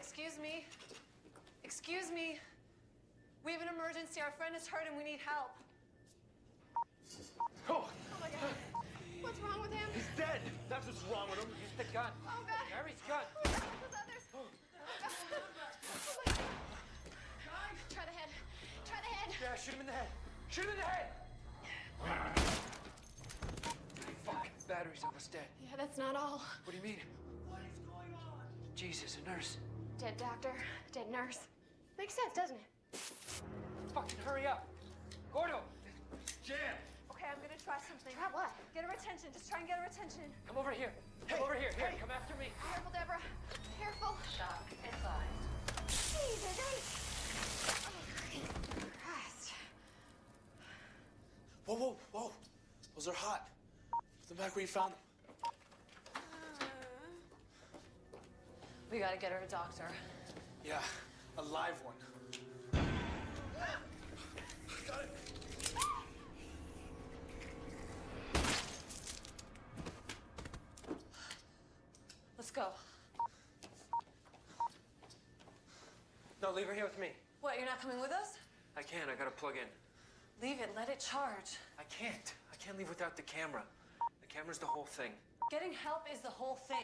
Excuse me. Excuse me. We have an emergency. Our friend is hurt and we need help. Oh my God. What's wrong with him? He's dead. That's what's wrong with him. He's the gun. Oh, God. Gary's gun. Oh, those others. Oh, God. Oh, my God. Try the head. Try the head. Yeah, shoot him in the head. Shoot him in the head. Fuck. Battery's almost dead. Yeah, that's not all. What do you mean? What is going on? Jesus, a nurse. Dead doctor, dead nurse. Makes sense, doesn't it? Fucking hurry up. Gordo. Jam. Okay, I'm gonna try something. Try what? Get her attention. Just try and get her attention. Come over here. Hey. Come over here. Here, come after me. Careful, Deborah. Careful. Shock advised. Jesus. Oh, Christ. Whoa, whoa, whoa. Those are hot. Put them back where you found them. We gotta get her a doctor. Yeah, a live one. Got it. Let's go. No, leave her here with me. What, you're not coming with us? I can't, I gotta plug in. Leave it, let it charge. I can't. I can't leave without the camera. The camera's the whole thing. Getting help is the whole thing.